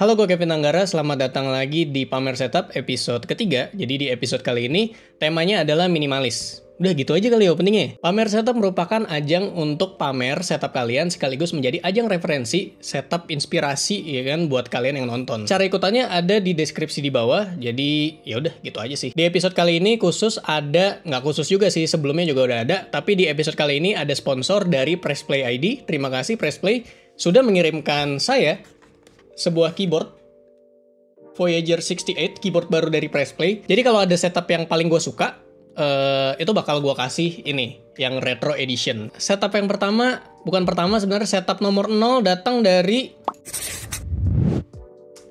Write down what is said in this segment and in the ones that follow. Halo, gue Kevin Anggara, selamat datang lagi di Pamer Setup episode ketiga. Jadi di episode kali ini, temanya adalah minimalis. Udah gitu aja kali ya openingnya. Pamer Setup merupakan ajang untuk pamer setup kalian sekaligus menjadi ajang referensi, setup inspirasi ya kan buat kalian yang nonton. Cara ikutannya ada di deskripsi di bawah. Jadi ya udah gitu aja sih. Di episode kali ini khusus ada, nggak khusus juga sih, sebelumnya juga udah ada. Tapi di episode kali ini ada sponsor dari Pressplay ID. Terima kasih Pressplay sudah mengirimkan saya sebuah keyboard Voyager 68, keyboard baru dari Pressplay. Jadi kalau ada setup yang paling gue suka, itu bakal gue kasih ini, yang Retro Edition. Setup yang pertama, bukan pertama sebenarnya, setup nomor 0 datang dari...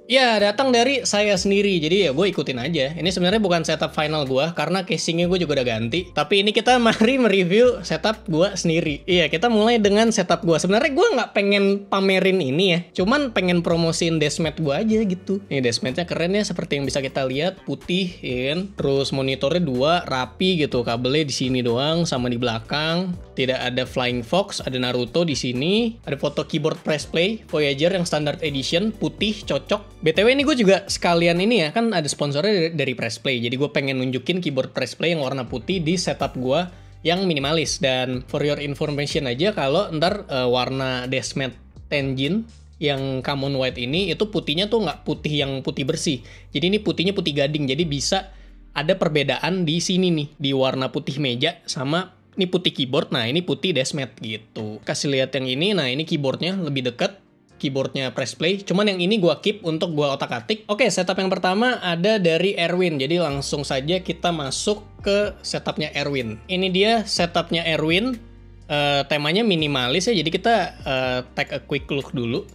ya, datang dari saya sendiri. Jadi ya gue ikutin aja. Ini sebenarnya bukan setup final gue, karena casingnya gue juga udah ganti. Tapi ini kita mari mereview setup gue sendiri. Iya, kita mulai dengan setup gue. Sebenarnya gue nggak pengen pamerin ini ya, cuman pengen promosiin deskmat gue aja gitu. Ini deskmatnya keren ya, seperti yang bisa kita lihat, putih, ya kan? Terus monitornya dua, rapi gitu. Kabelnya di sini doang, sama di belakang. Tidak ada Flying Fox, ada Naruto di sini. Ada foto keyboard Pressplay Voyager yang standard edition, putih, cocok. BTW ini gue juga sekalian ini ya, kan ada sponsornya dari Pressplay. Jadi gue pengen nunjukin keyboard Pressplay yang warna putih di setup gue yang minimalis. Dan for your information aja, kalau ntar warna deskmat Tenjin yang common white ini, itu putihnya tuh nggak putih yang putih bersih. Jadi ini putihnya putih gading. Jadi bisa ada perbedaan di sini nih, di warna putih meja sama ini putih keyboard. Nah ini putih deskmat gitu. Kasih lihat yang ini. Nah ini keyboardnya lebih dekat, keyboardnya Pressplay, cuman yang ini gua keep untuk gua otak-atik. Oke, setup yang pertama ada dari Erwin, jadi langsung saja kita masuk ke setupnya Erwin. Ini dia setupnya Erwin, temanya minimalis ya, jadi kita take a quick look dulu.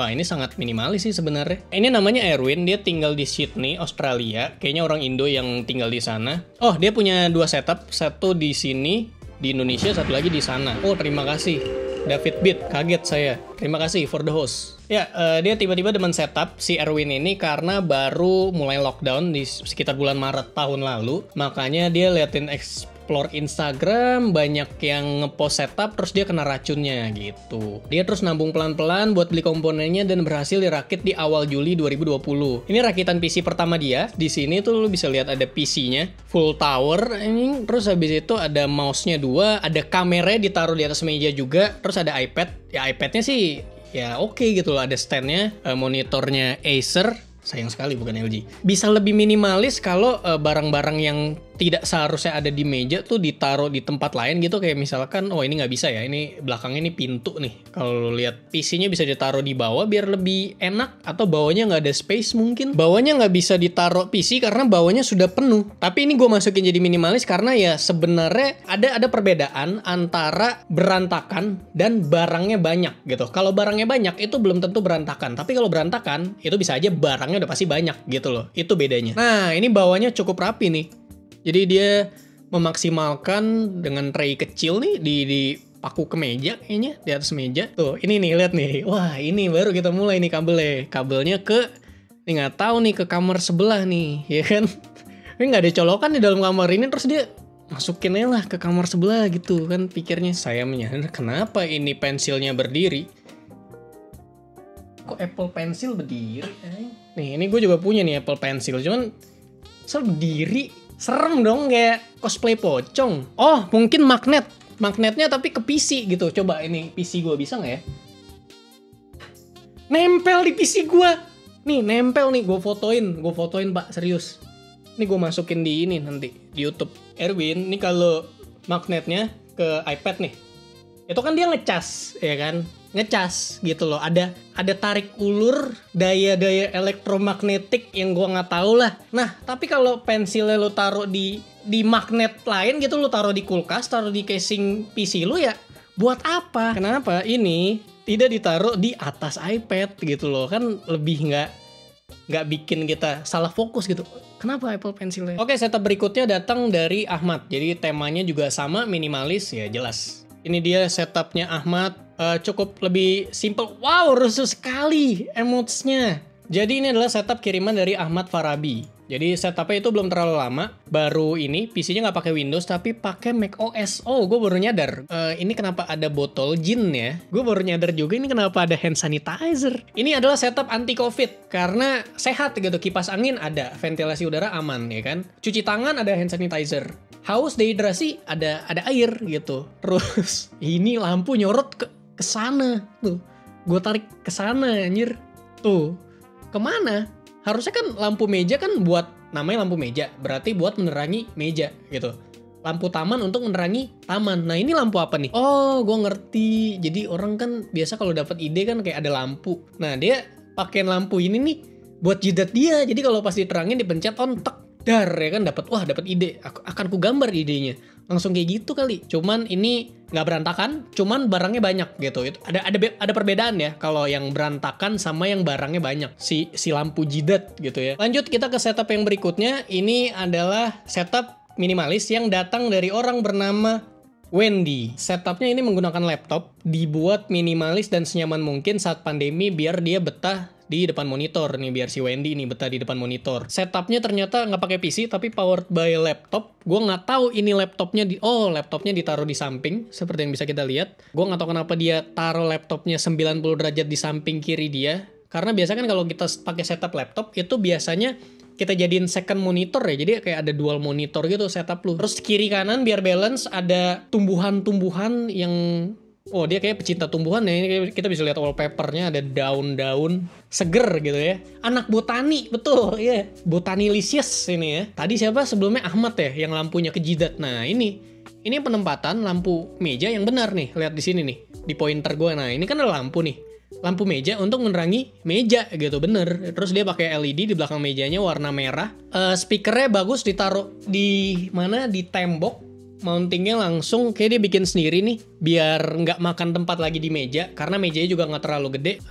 Wah, ini sangat minimalis sih sebenarnya. Ini namanya Erwin, dia tinggal di Sydney, Australia. Kayaknya orang Indo yang tinggal di sana. Oh, dia punya dua setup, satu di sini, di Indonesia, satu lagi di sana. Oh, terima kasih David Bitt, kaget saya. Terima kasih for the host. Ya, dia tiba-tiba demen setup si Erwin ini karena baru mulai lockdown di sekitar bulan Maret tahun lalu. Makanya dia liatin explore Instagram, banyak yang ngepost setup, terus dia kena racunnya gitu. Dia terus nabung pelan-pelan buat beli komponennya dan berhasil dirakit di awal Juli 2020. Ini rakitan PC pertama dia. Di sini tuh lu bisa lihat ada PC-nya, full tower. Ini terus habis itu ada mouse-nya dua, ada kameranya ditaruh di atas meja juga, terus ada iPad. Ya iPad-nya sih ya oke gitu loh, ada stand-nya, monitornya Acer. Sayang sekali bukan LG. Bisa lebih minimalis kalau barang-barang yang tidak seharusnya ada di meja tuh ditaruh di tempat lain gitu. Kayak misalkan, oh ini nggak bisa ya, ini belakangnya ini pintu nih. Kalau lihat PC-nya bisa ditaruh di bawah biar lebih enak, atau bawahnya nggak ada space mungkin. Bawahnya nggak bisa ditaruh PC karena bawahnya sudah penuh. Tapi ini gue masukin jadi minimalis karena ya sebenarnya ada perbedaan antara berantakan dan barangnya banyak gitu. Kalau barangnya banyak itu belum tentu berantakan. Tapi kalau berantakan itu bisa aja barangnya udah pasti banyak gitu loh, itu bedanya. Nah ini bawahnya cukup rapi nih, jadi dia memaksimalkan dengan tray kecil nih dipaku ke meja kayaknya, di atas meja tuh. Ini nih lihat nih, wah ini baru kita mulai nih, kabelnya ke ini nggak tahu nih ke kamar sebelah nih ya kan. Ini nggak ada colokan di dalam kamar ini, terus dia masukin aja lah ke kamar sebelah gitu kan pikirnya. Saya menyadar kenapa ini pensilnya berdiri, kok Apple Pencil berdiri? Nih, ini gue juga punya nih Apple Pencil, cuman saya berdiri, serem dong kayak cosplay pocong. Oh, mungkin magnetnya tapi ke PC gitu. Coba ini PC gue bisa nggak ya? Nempel di PC gue. Nih, nempel nih, gue fotoin pak, serius. Ini gue masukin di ini nanti di YouTube. Erwin, ini kalau magnetnya ke iPad nih, itu kan dia ngecas, ya kan? Ngecas gitu loh, ada tarik ulur, daya elektromagnetik yang gua nggak tahu lah. Nah tapi kalau pensilnya lo taruh di magnet lain gitu, lo taruh di kulkas, taruh di casing PC lo, ya buat apa? Kenapa ini tidak ditaruh di atas iPad gitu loh, kan lebih nggak bikin kita salah fokus gitu. Kenapa Apple Pencilnya? Oke, setup berikutnya datang dari Ahmad, jadi temanya juga sama minimalis ya jelas. Ini dia setupnya Ahmad, cukup lebih simple. Wow, rusuh sekali emotesnya. Jadi ini adalah setup kiriman dari Ahmad Farabi. Jadi setupnya itu belum terlalu lama. Baru ini PC-nya nggak pakai Windows tapi pakai Mac OS. Oh, gue baru nyadar. Ini kenapa ada botol gin ya? Gue baru nyadar juga ini kenapa ada hand sanitizer. Ini adalah setup anti COVID karena sehat gitu. Kipas angin ada, ventilasi udara aman ya kan. Cuci tangan ada hand sanitizer. Haus dehidrasi ada air gitu. Terus ini lampu nyorot ke sana tuh. Gue tarik ke sana anjir. Tuh. Kemana? Harusnya kan lampu meja kan buat, namanya lampu meja, berarti buat menerangi meja gitu. Lampu taman untuk menerangi taman. Nah ini lampu apa nih? Oh, gue ngerti. Jadi orang kan biasa kalau dapat ide kan kayak ada lampu. Nah dia pakaiin lampu ini nih buat jidat dia. Jadi kalau pas diterangin dipencet ontek. Dar ya kan dapat, wah dapat ide. Akan ku gambar idenya. Langsung kayak gitu kali. Cuman ini nggak berantakan, cuman barangnya banyak gitu. Itu ada perbedaan ya kalau yang berantakan sama yang barangnya banyak. Si lampu jidat gitu ya. Lanjut kita ke setup yang berikutnya. Ini adalah setup minimalis yang datang dari orang bernama Wendy. Setupnya ini menggunakan laptop, dibuat minimalis dan senyaman mungkin saat pandemi biar dia betah di depan monitor nih, biar si Wendy nih betah di depan monitor. Setupnya ternyata nggak pakai PC tapi powered by laptop. Gue nggak tahu ini laptopnya laptopnya ditaruh di samping seperti yang bisa kita lihat. Gue nggak tahu kenapa dia taruh laptopnya 90 derajat di samping kiri dia. Karena biasanya kan kalau kita pakai setup laptop itu biasanya kita jadiin second monitor ya. Jadi kayak ada dual monitor gitu setup lu. Terus kiri kanan biar balance ada tumbuhan-tumbuhan yang... Oh dia kayak pecinta tumbuhan ya, ini kita bisa lihat wallpapernya ada daun-daun seger gitu ya. Anak botani, betul ya, yeah. Botani licious ini ya. Tadi siapa sebelumnya Ahmad ya yang lampunya ke jidat. Nah ini penempatan lampu meja yang benar nih, lihat di sini nih di pointer gue. Nah ini kan ada lampu nih, lampu meja untuk menerangi meja gitu bener. Terus dia pakai LED di belakang mejanya warna merah. Speakernya bagus, ditaruh di mana, di tembok. Mountingnya langsung kayak dia bikin sendiri nih biar nggak makan tempat lagi di meja karena mejanya juga nggak terlalu gede.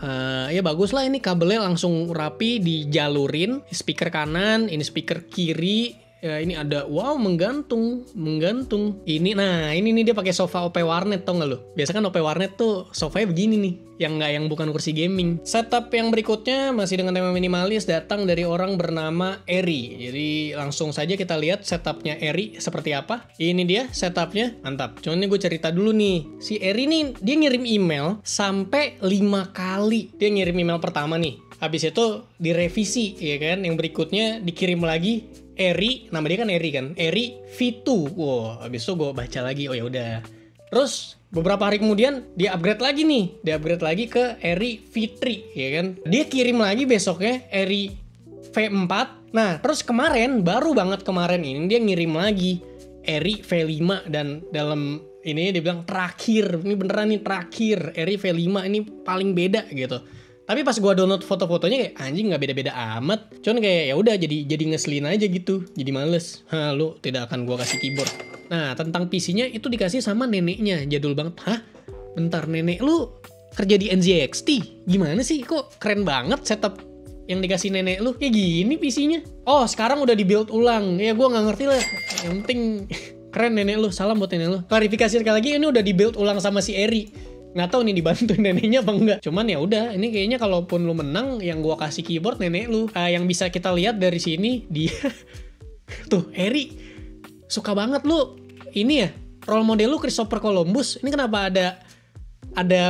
Ya bagus lah, ini kabelnya langsung rapi dijalurin. Speaker kanan, ini speaker kiri. Ini ada, wow, menggantung ini. Nah ini nih dia pakai sofa OP warnet, tau nggak lo? Biasa kan OP warnet tuh sofanya begini nih, yang bukan kursi gaming. Setup yang berikutnya masih dengan tema minimalis, datang dari orang bernama Eri. Jadi langsung saja kita lihat setupnya Eri seperti apa. Ini dia setupnya, mantap. Cuman ini gue cerita dulu nih, si Eri nih dia ngirim email sampai 5 kali. Dia ngirim email pertama nih, habis itu direvisi ya kan, yang berikutnya dikirim lagi. Eri, nama dia kan Eri kan, Eri V2. Wow, abis itu gue baca lagi, oh ya udah. Terus beberapa hari kemudian dia upgrade lagi nih, dia upgrade lagi ke Eri V3, ya kan. Dia kirim lagi besoknya Eri V4. Nah, terus kemarin, baru banget kemarin ini dia ngirim lagi Eri V5 dan dalam ini dia bilang terakhir, ini beneran nih terakhir Eri V5 ini paling beda gitu. Tapi pas gua download foto-fotonya kayak anjing nggak beda-beda amat. Cuman kayak ya udah jadi ngeselin aja gitu. Jadi males. Hah, lu tidak akan gua kasih keyboard. Nah, tentang PC-nya itu dikasih sama neneknya. Jadul banget. Hah? Bentar, nenek lu kerja di NZXT. Gimana sih? Kok keren banget setup yang dikasih nenek lu? Kayak gini PC-nya. Oh, sekarang udah di-build ulang. Ya gua nggak ngerti lah. Yang penting keren nenek lu. Salam buat nenek lu. Klarifikasi sekali lagi, ini udah di-build ulang sama si Eri. Nggak tahu nih dibantu neneknya apa enggak. Cuman ya udah, ini kayaknya kalaupun lu menang yang gua kasih keyboard nenek lu. Yang bisa kita lihat dari sini dia tuh Eri suka banget lu. Ini ya, role model lu Christopher Columbus. Ini kenapa ada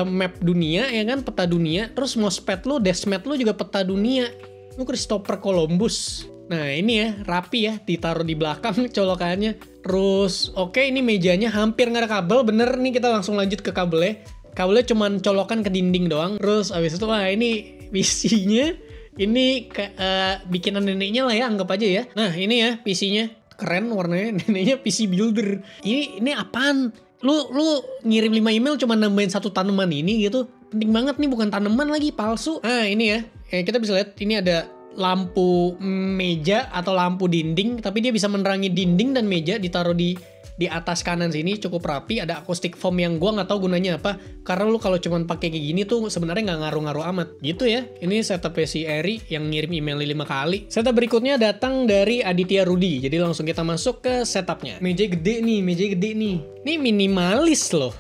map dunia ya kan, peta dunia. Terus mousepad lu, deskmat lu juga peta dunia. Lu Christopher Columbus. Nah, ini ya, rapi ya, ditaruh di belakang colokannya. Terus oke, ini mejanya hampir nggak ada kabel. Bener nih, kita langsung lanjut ke kabelnya. Kabelnya cuman colokan ke dinding doang. Terus abis itu, wah ini PC-nya. Ini bikinan neneknya lah ya, anggap aja ya. Nah ini ya PC-nya. Keren warnanya, neneknya PC Builder. Ini apaan? Lu ngirim 5 email cuman nambahin 1 tanaman ini gitu. Penting banget nih, bukan tanaman lagi, palsu. Nah ini ya, kita bisa lihat ini ada lampu meja atau lampu dinding. Tapi dia bisa menerangi dinding dan meja, ditaruh di atas kanan sini cukup rapi. Ada acoustic foam yang gua nggak tahu gunanya apa, karena lu kalau cuman pakai kayak gini tuh sebenarnya nggak ngaruh-ngaruh amat gitu ya. Ini setup si Eri yang ngirim email 5 kali. Setup berikutnya datang dari Aditya Rudi. Jadi langsung kita masuk ke setupnya. Meja gede nih. Ini minimalis loh.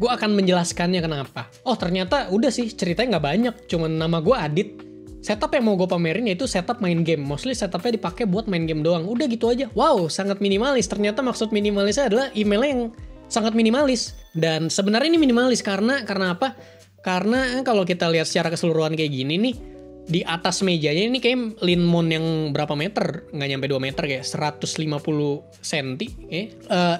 Gua akan menjelaskannya kenapa. Oh ternyata udah sih, ceritanya nggak banyak, cuman nama gua Adit. Setup yang mau gue pamerin yaitu setup main game. Mostly setupnya dipakai buat main game doang. Udah gitu aja. Wow, sangat minimalis. Ternyata maksud minimalisnya adalah emailnya yang sangat minimalis. Dan sebenarnya ini minimalis karena apa? Karena kalau kita lihat secara keseluruhan kayak gini nih, di atas mejanya ini kayak linmon yang berapa meter? Nggak nyampe 2 meter kayak 150 cm.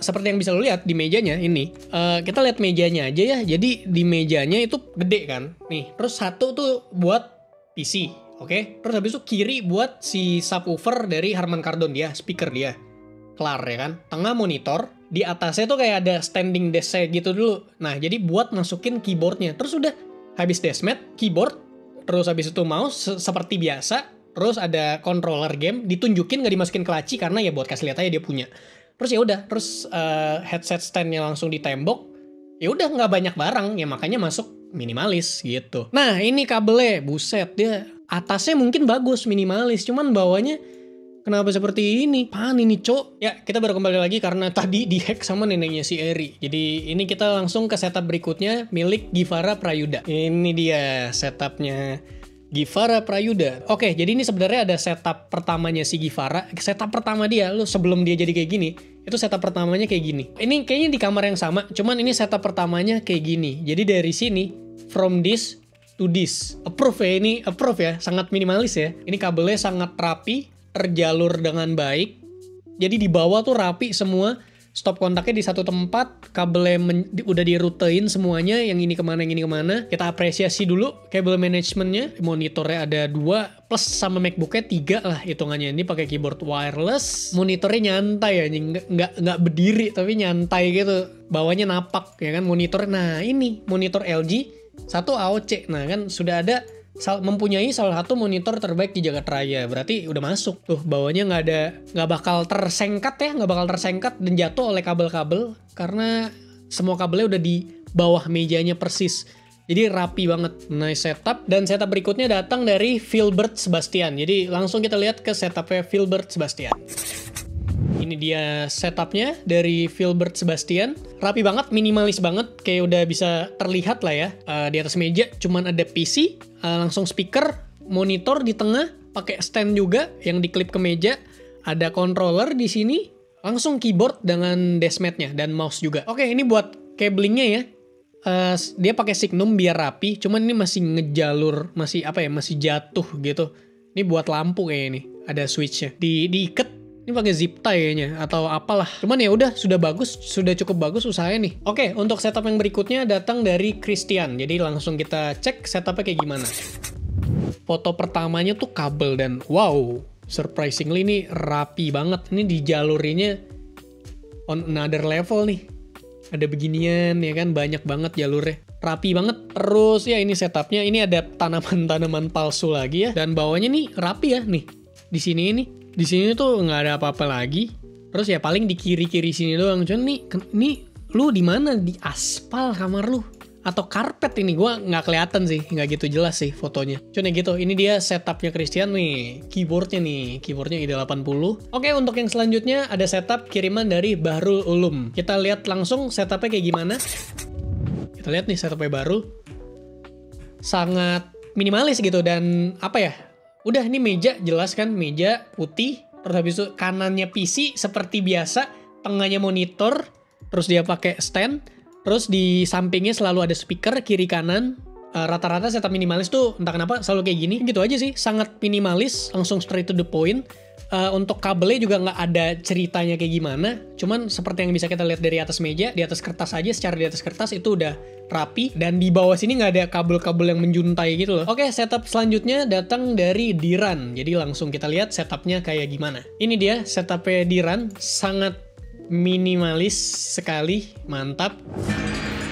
Seperti yang bisa lo lihat di mejanya ini. Kita lihat mejanya aja ya. Jadi di mejanya itu gede kan? Nih, terus satu tuh buat PC, oke? Terus habis itu kiri buat si subwoofer dari Harman Kardon dia, speaker dia. Kelar ya kan? Tengah monitor, di atasnya tuh kayak ada standing desk gitu dulu. Nah, jadi buat masukin keyboardnya. Terus udah, habis deskmat, keyboard, terus habis itu mouse, seperti biasa. Terus ada controller game, ditunjukin nggak dimasukin ke laci karena ya buat kasih lihat aja dia punya. Terus ya udah, terus headset standnya langsung di tembok. Ya udah nggak banyak barang, ya makanya masuk minimalis gitu. Nah ini kabelnya, buset dia. Atasnya mungkin bagus minimalis, cuman bawahnya kenapa seperti ini? Pan ini cok. Ya kita baru kembali lagi karena tadi dihack sama neneknya si Eri. Jadi ini kita langsung ke setup berikutnya milik Givara Prayuda. Ini dia setupnya Givara Prayuda. Oke, jadi ini sebenarnya ada setup pertamanya si Givara. Setup pertama dia, lu sebelum dia jadi kayak gini, itu setup pertamanya kayak gini. Ini kayaknya di kamar yang sama, cuman ini setup pertamanya kayak gini. Jadi dari sini, from this to this. Approve ya, ini approve ya. Sangat minimalis ya. Ini kabelnya sangat rapi, terjalur dengan baik. Jadi di bawah tuh rapi semua. Stop kontaknya di satu tempat, kabelnya udah dirutein semuanya, yang ini kemana, yang ini kemana. Kita apresiasi dulu kabel manajemennya. Monitornya ada 2 plus sama MacBooknya 3 lah hitungannya. Ini pakai keyboard wireless. Monitornya nyantai ya, nggak berdiri tapi nyantai gitu. Bawahnya napak ya kan monitor. Nah ini monitor LG, satu AOC. Nah kan sudah ada mempunyai salah satu monitor terbaik di jagat raya, berarti udah masuk tuh. Bawahnya nggak bakal tersengkat dan jatuh oleh kabel-kabel karena semua kabelnya udah di bawah mejanya persis. Jadi rapi banget, nice setup. Dan setup berikutnya datang dari Philbert Sebastian. Jadi langsung kita lihat ke setupnya Philbert Sebastian. Ini dia setupnya dari Philbert Sebastian. Rapi banget, minimalis banget. Kayak udah bisa terlihat lah ya. Di atas meja cuman ada PC, langsung speaker, monitor di tengah, pakai stand juga yang diklip ke meja. Ada controller di sini, langsung keyboard dengan deskmatnya dan mouse juga. Oke, ini buat cablingnya ya. Dia pakai signum biar rapi. Cuman ini masih ngejalur, masih apa ya? Masih jatuh gitu. Ini buat lampu kayaknya nih. Ada switchnya. Diikat. Ini pakai zip tie kayaknya atau apalah. Cuman ya udah sudah bagus, sudah cukup bagus usahanya nih. Oke, untuk setup yang berikutnya datang dari Christian. Jadi langsung kita cek setupnya kayak gimana. Foto pertamanya tuh kabel dan wow, surprisingly ini rapi banget. Ini di jalurnya on another level nih. Ada beginian ya kan, banyak banget jalurnya. Rapi banget. Terus ya ini setupnya, ini ada tanaman-tanaman palsu lagi ya. Dan bawahnya nih rapi ya nih. Di sini ini. Di sini tuh nggak ada apa-apa lagi. Terus ya paling di kiri-kiri sini doang. Cuman nih lu di mana? Di aspal kamar lu atau karpet ini? Gua nggak kelihatan sih, nggak gitu jelas sih fotonya. Cuman ya gitu. Ini dia setupnya Christian nih. Keyboardnya nih, keyboardnya ID80. Oke, untuk yang selanjutnya ada setup kiriman dari Bahrul Ulum. Kita lihat langsung setupnya kayak gimana. Kita lihat nih setupnya Bahrul. Sangat minimalis gitu dan apa ya? Udah ini meja jelas kan, meja putih, terus habis itu kanannya PC seperti biasa, tengahnya monitor, terus dia pakai stand, terus di sampingnya selalu ada speaker kiri kanan. Rata-rata setup minimalis tuh entah kenapa selalu kayak gini, gitu aja sih, sangat minimalis, langsung straight to the point. Untuk kabelnya juga nggak ada ceritanya kayak gimana, cuman seperti yang bisa kita lihat dari atas meja, di atas kertas aja, secara di atas kertas itu udah rapi, dan di bawah sini nggak ada kabel-kabel yang menjuntai gitu loh. Oke, setup selanjutnya datang dari Diran, jadi langsung kita lihat setupnya kayak gimana. Ini dia setupnya Diran, sangat minimalis sekali, mantap,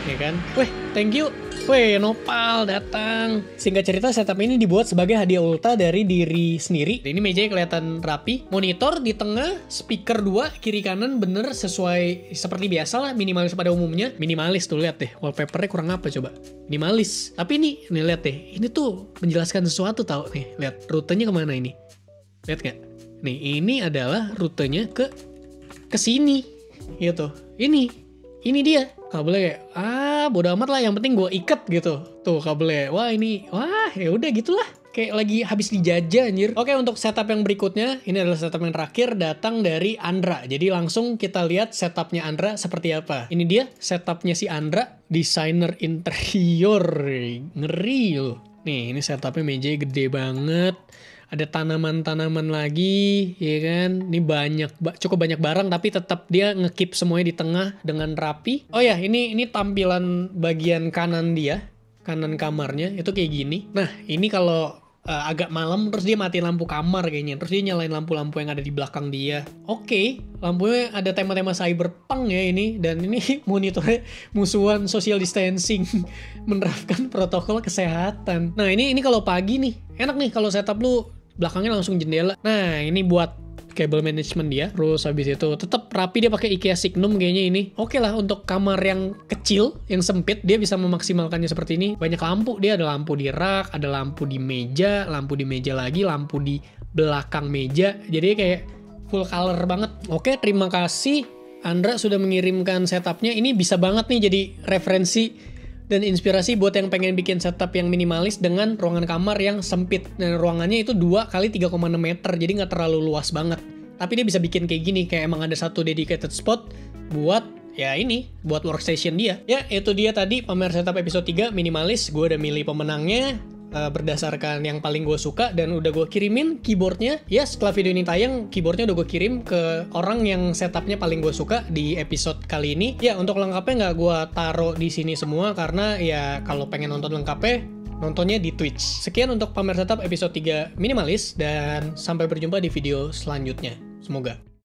ya kan? Weh, thank you. Weh, Nopal datang. Singkat cerita, setup ini dibuat sebagai hadiah ulta dari diri sendiri. Ini mejanya kelihatan rapi. Monitor di tengah, speaker 2, kiri kanan bener sesuai seperti biasa lah, minimalis pada umumnya. Minimalis tuh, lihat deh. Wallpapernya kurang apa coba? Minimalis. Tapi nih lihat deh. Ini tuh menjelaskan sesuatu tau. Nih, lihat rutenya kemana ini? Lihat nggak? Nih, ini adalah rutenya ke sini. Gitu. Ini dia. Kabelnya kayak, bodo amat lah, yang penting gue ikat gitu. Tuh kabelnya, wah ini, wah ya udah gitulah. kayak lagi habis dijajah anjir. Oke, untuk setup yang berikutnya, ini adalah setup yang terakhir datang dari Andra. Jadi langsung kita lihat setupnya Andra seperti apa. Ini dia setupnya si Andra, desainer interior. Ngeri loh. Nih, ini setupnya, mejanya gede banget. Ada tanaman-tanaman lagi, ya kan? Ini banyak, cukup banyak barang, tapi tetap dia nge-keep semuanya di tengah dengan rapi. Oh ya, ini tampilan bagian kanan dia, kanan kamarnya itu kayak gini. Nah, ini kalau agak malam terus dia mati lampu kamar kayaknya, terus dia nyalain lampu-lampu yang ada di belakang dia. Oke, lampunya ada tema-tema cyberpunk ya ini, dan ini monitornya musuhan social distancing menerapkan protokol kesehatan. Nah, ini kalau pagi nih, enak nih kalau setup lu belakangnya langsung jendela. Nah, ini buat kabel management dia. Terus habis itu tetap rapi, dia pakai Ikea Signum kayaknya ini. Oke lah, untuk kamar yang kecil, yang sempit, dia bisa memaksimalkannya seperti ini. Banyak lampu, dia ada lampu di rak, ada lampu di meja lagi, lampu di belakang meja. Jadi kayak full color banget. Oke, terima kasih Andra sudah mengirimkan setupnya. Ini bisa banget nih jadi referensi dan inspirasi buat yang pengen bikin setup yang minimalis dengan ruangan kamar yang sempit. Dan ruangannya itu 2 kali 3,6 meter, jadi nggak terlalu luas banget. Tapi dia bisa bikin kayak gini, kayak emang ada satu dedicated spot buat, ya ini, buat workstation dia. Ya, itu dia tadi pamer setup episode 3 minimalis. Gue udah milih pemenangnya berdasarkan yang paling gue suka, dan udah gue kirimin keyboardnya. Ya, setelah video ini tayang, keyboardnya udah gue kirim ke orang yang setupnya paling gue suka di episode kali ini. Ya, untuk lengkapnya nggak gue taruh di sini semua, karena ya kalau pengen nonton lengkapnya, nontonnya di Twitch. Sekian untuk pamer setup episode 3 minimalis, dan sampai berjumpa di video selanjutnya. Semoga.